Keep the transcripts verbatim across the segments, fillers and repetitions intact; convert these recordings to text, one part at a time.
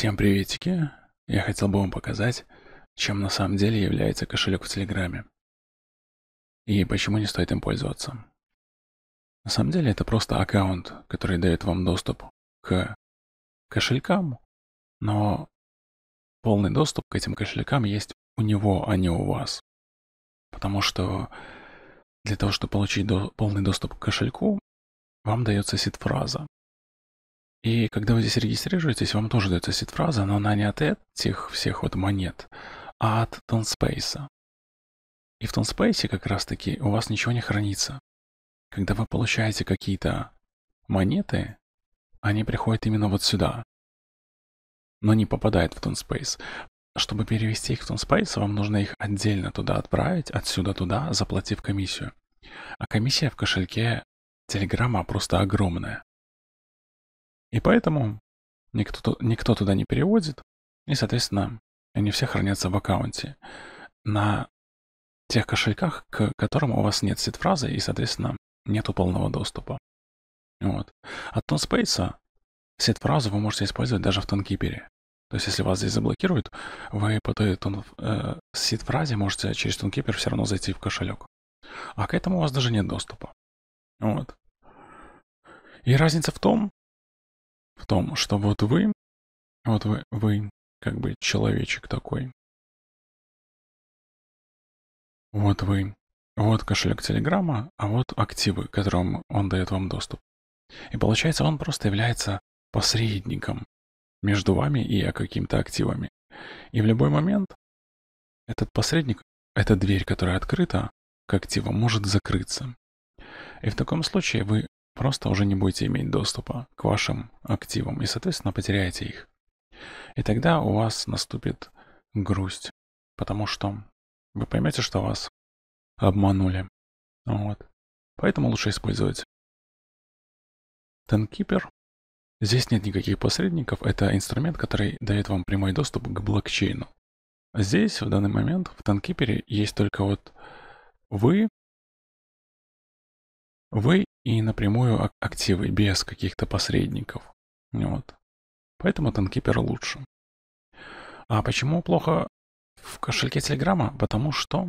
Всем приветики! Я хотел бы вам показать, чем на самом деле является кошелек в Телеграме и почему не стоит им пользоваться. На самом деле это просто аккаунт, который дает вам доступ к кошелькам, но полный доступ к этим кошелькам есть у него, а не у вас. Потому что для того, чтобы получить до- полный доступ к кошельку, вам дается сид-фраза. И когда вы здесь регистрируетесь, вам тоже дается сид-фраза, но она не от этих всех вот монет, а от тон Space. И в тон Space как раз-таки у вас ничего не хранится. Когда вы получаете какие-то монеты, они приходят именно вот сюда, но не попадают в тон Space. Чтобы перевести их в тон Space, вам нужно их отдельно туда отправить, отсюда туда, заплатив комиссию. А комиссия в кошельке Телеграма просто огромная. И поэтому никто, никто туда не переводит, и, соответственно, они все хранятся в аккаунте на тех кошельках, к которым у вас нет сид-фразы, и, соответственно, нету полного доступа. Вот. От тон Space сид-фразу вы можете использовать даже в Tonkeeper. То есть, если вас здесь заблокируют, вы по той э, сид-фразе можете через Tonkeeper все равно зайти в кошелек. А к этому у вас даже нет доступа. Вот. И разница в том, в том, что вот вы, вот вы, вы как бы человечек такой. Вот вы, вот кошелек Телеграма, а вот активы, которым он дает вам доступ. И получается, он просто является посредником между вами и какими-то активами. И в любой момент этот посредник, эта дверь, которая открыта к активам, может закрыться. И в таком случае вы просто уже не будете иметь доступа к вашим активам и, соответственно, потеряете их. И тогда у вас наступит грусть, потому что вы поймете, что вас обманули. Вот. Поэтому лучше использовать Tonkeeper. Здесь нет никаких посредников, это инструмент, который дает вам прямой доступ к блокчейну. Здесь, в данный момент, в Tonkeeper есть только вот вы, вы и напрямую активы, без каких-то посредников. Вот. Поэтому Tonkeeper лучше. А почему плохо в кошельке Телеграма? Потому что,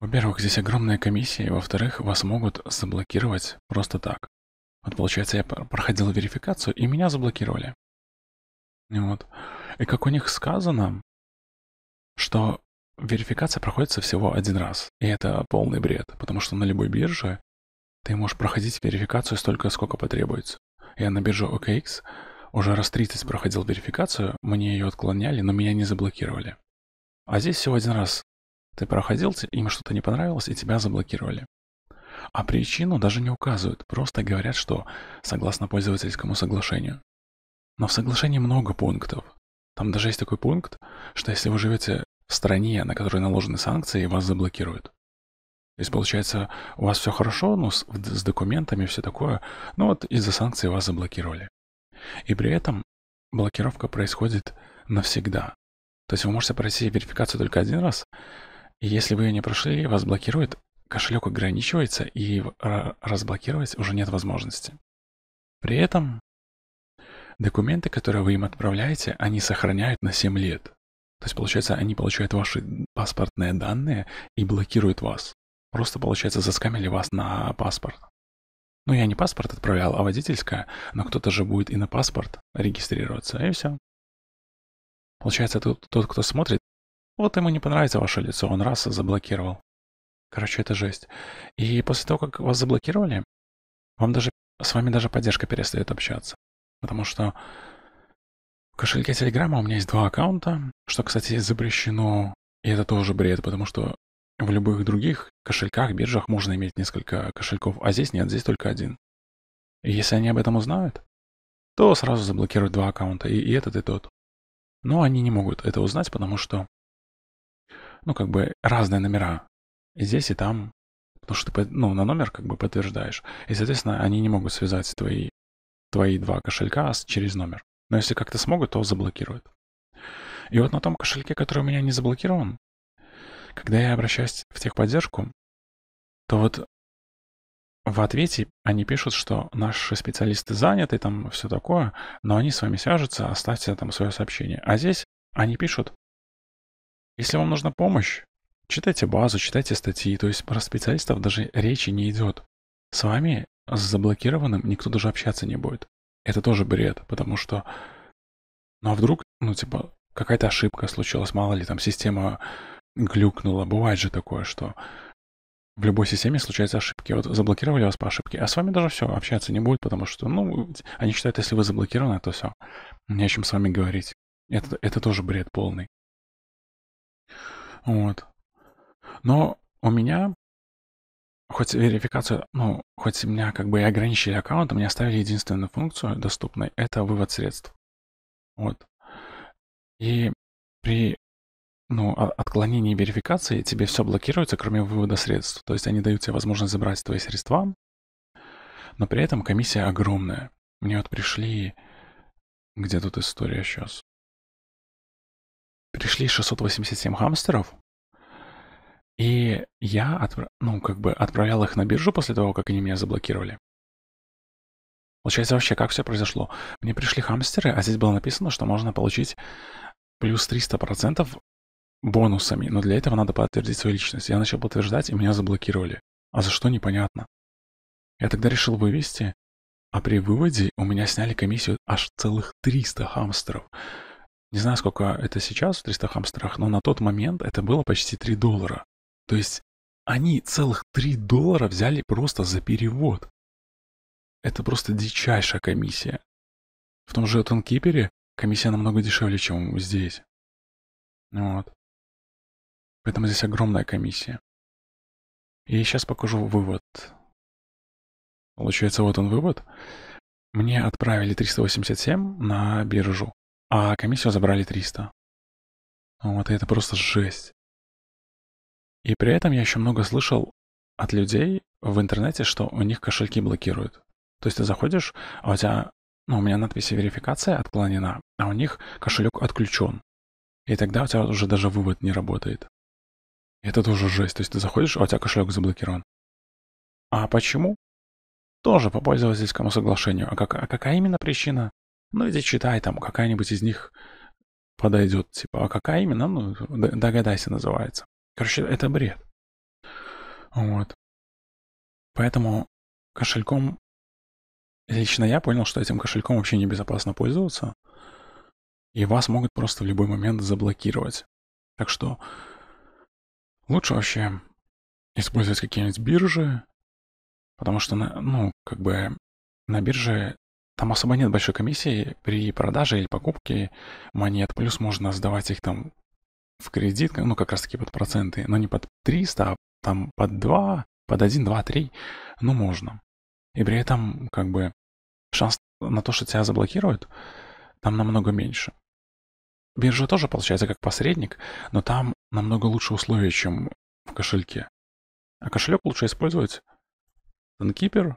во-первых, здесь огромная комиссия, и, во-вторых, вас могут заблокировать просто так. Вот, получается, я проходил верификацию, и меня заблокировали. Вот. И как у них сказано, что верификация проходится всего один раз. И это полный бред, потому что на любой бирже ты можешь проходить верификацию столько, сколько потребуется. Я на бирже о кей экс уже раз тридцать проходил верификацию, мне ее отклоняли, но меня не заблокировали. А здесь всего один раз ты проходил, им что-то не понравилось, и тебя заблокировали. А причину даже не указывают, просто говорят, что согласно пользовательскому соглашению. Но в соглашении много пунктов. Там даже есть такой пункт, что если вы живете в стране, на которой наложены санкции, и вас заблокируют. То есть, получается, у вас все хорошо, но с, с документами все такое, но вот из-за санкций вас заблокировали. И при этом блокировка происходит навсегда. То есть вы можете пройти верификацию только один раз, и если вы ее не прошли, вас блокируют, кошелек ограничивается, и разблокировать уже нет возможности. При этом документы, которые вы им отправляете, они сохраняют на семь лет. То есть, получается, они получают ваши паспортные данные и блокируют вас. Просто, получается, заскамили вас на паспорт. Ну, я не паспорт отправлял, а водительское, но кто-то же будет и на паспорт регистрироваться, и все. Получается, тот, тот, кто смотрит, вот ему не понравится ваше лицо, он раз заблокировал. Короче, это жесть. И после того, как вас заблокировали, вам даже, с вами даже поддержка перестает общаться. Потому что в кошельке Телеграма у меня есть два аккаунта, что, кстати, запрещено, и это тоже бред, потому что в любых других кошельках, биржах можно иметь несколько кошельков, а здесь нет, здесь только один. И если они об этом узнают, то сразу заблокируют два аккаунта, и, и этот, и тот. Но они не могут это узнать, потому что, ну, как бы разные номера. И здесь, и там. Потому что ты, ну, на номер как бы подтверждаешь. И, соответственно, они не могут связать твои, твои два кошелька с, через номер. Но если как-то смогут, то заблокируют. И вот на том кошельке, который у меня не заблокирован, когда я обращаюсь в техподдержку, то вот в ответе они пишут, что наши специалисты заняты, там все такое, но они с вами свяжутся, оставьте там свое сообщение. А здесь они пишут, если вам нужна помощь, читайте базу, читайте статьи, то есть про специалистов даже речи не идет. С вами, с заблокированным, никто даже общаться не будет. Это тоже бред, потому что, ну а вдруг, ну типа, какая-то ошибка случилась, мало ли, там система глюкнула, бывает же такое, что в любой системе случаются ошибки. Вот заблокировали вас по ошибке, а с вами даже все, общаться не будет, потому что, ну, они считают, если вы заблокированы, то все, не о чем с вами говорить. Это, это тоже бред полный. Вот. Но у меня, хоть верификацию, ну, хоть меня как бы и ограничили аккаунт, мне оставили единственную функцию доступной, это вывод средств. Вот. И при, ну, отклонении верификации тебе все блокируется, кроме вывода средств. То есть они дают тебе возможность забрать твои средства, но при этом комиссия огромная. Мне вот пришли, где тут история сейчас? Пришли шестьсот восемьдесят семь хамстеров, и я отправ... ну, как бы отправлял их на биржу после того, как они меня заблокировали. Получается, вообще, как все произошло? Мне пришли хамстеры, а здесь было написано, что можно получить плюс триста процентов бонусами, но для этого надо подтвердить свою личность. Я начал подтверждать, и меня заблокировали. А за что, непонятно. Я тогда решил вывести, а при выводе у меня сняли комиссию аж целых триста хамстеров. Не знаю, сколько это сейчас в триста хамстерах, но на тот момент это было почти три доллара. То есть они целых три доллара взяли просто за перевод. Это просто дичайшая комиссия. В том же Tonkeeper комиссия намного дешевле, чем здесь. Вот. Поэтому здесь огромная комиссия. И сейчас покажу вывод. Получается, вот он вывод. Мне отправили триста восемьдесят семь на биржу, а комиссию забрали триста. Вот, и это просто жесть. И при этом я еще много слышал от людей в интернете, что у них кошельки блокируют. То есть ты заходишь, а у тебя, ну, у меня надпись «Верификация отклонена», а у них кошелек отключен. И тогда у тебя уже даже вывод не работает. Это тоже жесть. То есть ты заходишь, а у тебя кошелек заблокирован. А почему? Тоже по пользовательскому соглашению. А, как, а какая именно причина? Ну иди читай, там какая-нибудь из них подойдет. Типа, а какая именно? Ну, догадайся, называется. Короче, это бред. Вот. Поэтому кошельком... Лично я понял, что этим кошельком вообще небезопасно пользоваться. И вас могут просто в любой момент заблокировать. Так что лучше вообще использовать какие-нибудь биржи. Потому что, на, ну, как бы на бирже там особо нет большой комиссии при продаже или покупке монет. Плюс можно сдавать их там в кредит, ну, как раз таки под проценты. Но не под триста, а там под два, под один, два, три. Ну, можно. И при этом, как бы, шанс на то, что тебя заблокируют, там намного меньше. Биржа тоже, получается, как посредник, но там намного лучше условия, чем в кошельке. А кошелек лучше использовать Tonkeeper.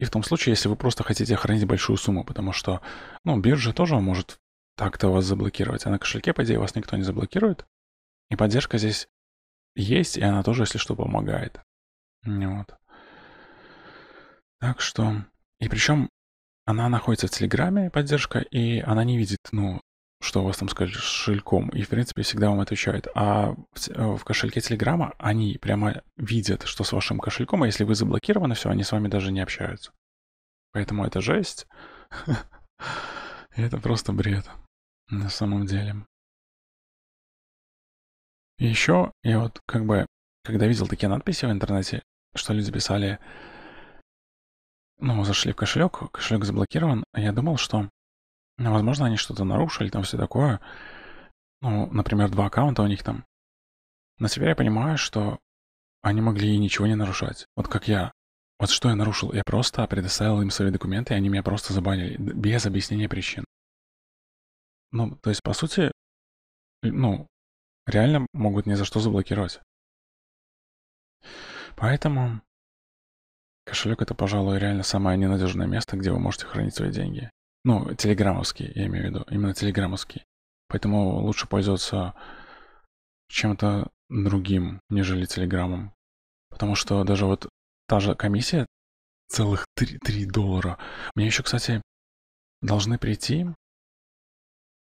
И в том случае, если вы просто хотите хранить большую сумму, потому что, ну, биржа тоже может так-то вас заблокировать. А на кошельке, по идее, вас никто не заблокирует. И поддержка здесь есть, и она тоже, если что, помогает. Вот. Так что... И причем она находится в Телеграме, поддержка, и она не видит, ну, что у вас там с кошельком, и, в принципе, всегда вам отвечает. А в, в кошельке Телеграма они прямо видят, что с вашим кошельком, а если вы заблокированы, все, они с вами даже не общаются. Поэтому это жесть. Это просто бред. На самом деле. И еще, я вот как бы, когда видел такие надписи в интернете, что люди писали... Ну, зашли в кошелек, кошелек заблокирован. Я думал, что, ну, возможно, они что-то нарушили, там все такое. Ну, например, два аккаунта у них там. Но теперь я понимаю, что они могли и ничего не нарушать. Вот как я. Вот что я нарушил? Я просто предоставил им свои документы, и они меня просто забанили. Без объяснения причин. Ну, то есть, по сути, ну, реально могут ни за что заблокировать. Поэтому... Кошелек — это, пожалуй, реально самое ненадежное место, где вы можете хранить свои деньги. Ну, телеграммовский, я имею в виду, именно телеграммовский. Поэтому лучше пользоваться чем-то другим, нежели телеграммом. Потому что даже вот та же комиссия, целых три доллара. Мне еще, кстати, должны прийти.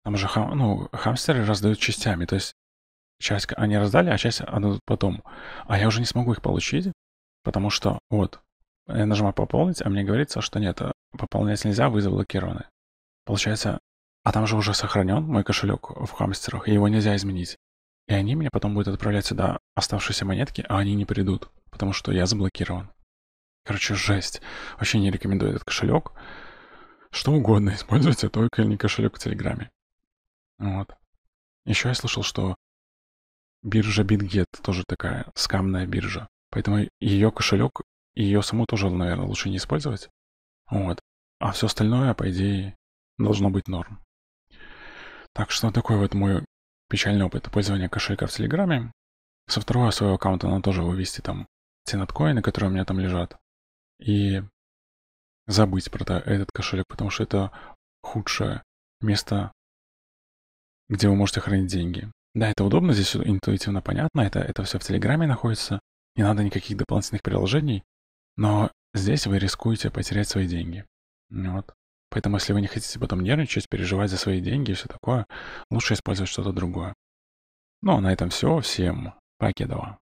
Там же хам, ну, хамстеры раздают частями, то есть часть они раздали, а часть отдадут потом. А я уже не смогу их получить, потому что вот, я нажимаю пополнить, а мне говорится, что нет, пополнять нельзя, вы заблокированы. Получается, а там же уже сохранен мой кошелек в хамстерах, и его нельзя изменить. И они мне потом будут отправлять сюда оставшиеся монетки, а они не придут, потому что я заблокирован. Короче, жесть. Вообще не рекомендую этот кошелек. Что угодно используйте, только не кошелек в Телеграме. Вот. Еще я слышал, что биржа BitGet тоже такая скамная биржа. Поэтому ее кошелек, ее саму тоже, наверное, лучше не использовать. Вот. А все остальное, по идее, должно быть норм. Так что такой вот мой печальный опыт пользования кошелька в Телеграме. Со второго своего аккаунта надо тоже вывести там те надкоины, которые у меня там лежат. И забыть про этот кошелек, потому что это худшее место, где вы можете хранить деньги. Да, это удобно, здесь все интуитивно понятно, это, это все в Телеграме находится, не надо никаких дополнительных приложений, но здесь вы рискуете потерять свои деньги. Вот. Поэтому, если вы не хотите потом нервничать, переживать за свои деньги и все такое, лучше использовать что-то другое. Ну, а на этом все. Всем покедова.